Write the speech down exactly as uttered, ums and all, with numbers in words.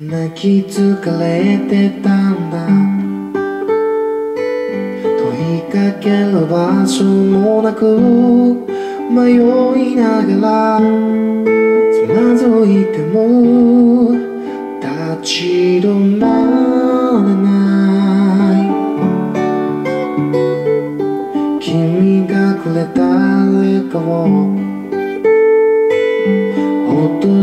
泣き疲れてたんだ。問いかける場所もなく迷いながら、つまずいても立ち止まらない。君がくれた笑顔、落と